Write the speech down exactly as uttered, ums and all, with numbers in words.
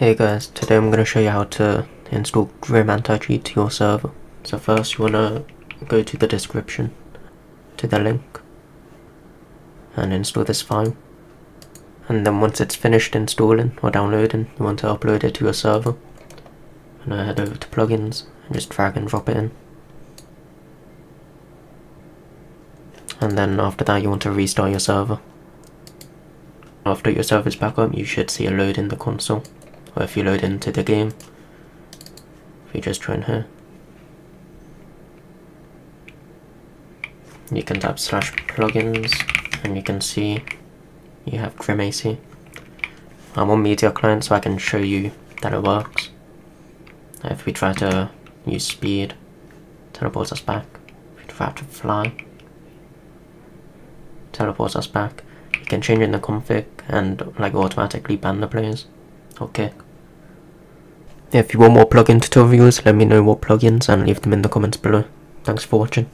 Hey guys, today I'm going to show you how to install Grim Anticheat to your server. So first you want to go to the description, to the link, and install this file. And then once it's finished installing or downloading, you want to upload it to your server. And I head over to plugins and just drag and drop it in. And then after that you want to restart your server. After your server's back up, you should see a load in the console. Or if you load into the game, if you just join here, you can tap slash plugins and you can see you have Grim A C. I'm on Meteor Client, so I can show you that it works. If we try to use speed, teleports us back. If we try to fly, teleports us back. You can change in the config and like automatically ban the players. Okay. If you want more plugin tutorials, let me know what plugins and leave them in the comments below. Thanks for watching.